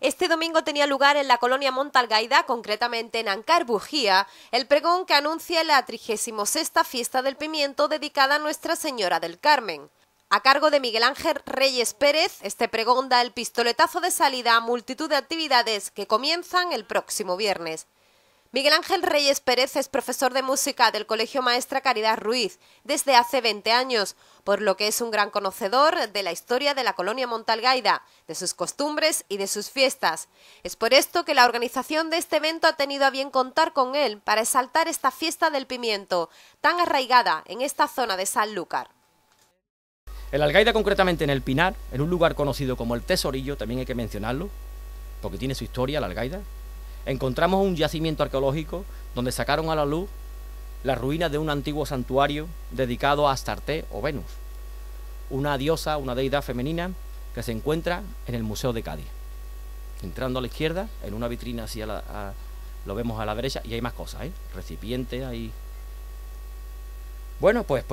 Este domingo tenía lugar en la colonia Montalgaida, concretamente en Ancarbujía, el pregón que anuncia la 36ª Fiesta del Pimiento dedicada a Nuestra Señora del Carmen. A cargo de Miguel Ángel Reyes Pérez, este pregón da el pistoletazo de salida a multitud de actividades que comienzan el próximo viernes. Miguel Ángel Reyes Pérez es profesor de música del Colegio Maestra Caridad Ruiz desde hace 20 años, por lo que es un gran conocedor de la historia de la colonia Montalgaida, de sus costumbres y de sus fiestas. Es por esto que la organización de este evento ha tenido a bien contar con él para exaltar esta fiesta del pimiento, tan arraigada en esta zona de Sanlúcar. En Algaida, concretamente en el Pinar, en un lugar conocido como el Tesorillo, también hay que mencionarlo, porque tiene su historia la Algaida, encontramos un yacimiento arqueológico donde sacaron a la luz las ruinas de un antiguo santuario dedicado a Astarté o Venus, una diosa, una deidad femenina que se encuentra en el Museo de Cádiz. Entrando a la izquierda, en una vitrina así lo vemos a la derecha, y hay más cosas, ¿eh? Recipientes, hay... Bueno, pues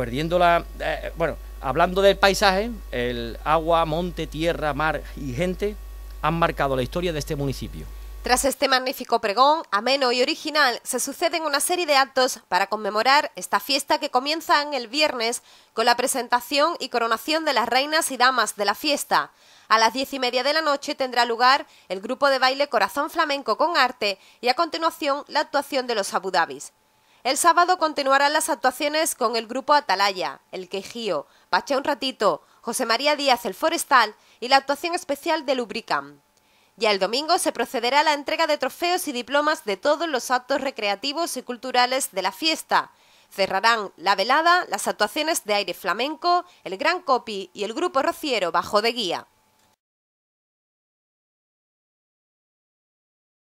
hablando del paisaje, el agua, monte, tierra, mar y gente han marcado la historia de este municipio. Tras este magnífico pregón, ameno y original, se suceden una serie de actos para conmemorar esta fiesta que comienzan el viernes con la presentación y coronación de las reinas y damas de la fiesta. A las 10:30 de la noche tendrá lugar el grupo de baile Corazón Flamenco con Arte y a continuación la actuación de los Abu Dhabi. El sábado continuarán las actuaciones con el grupo Atalaya, el Quejío, Pacha Un Ratito, José María Díaz el Forestal y la actuación especial de Lubricam. Ya el domingo se procederá a la entrega de trofeos y diplomas de todos los actos recreativos y culturales de la fiesta. Cerrarán la velada las actuaciones de aire flamenco, el Gran Copi y el Grupo Rociero bajo de guía.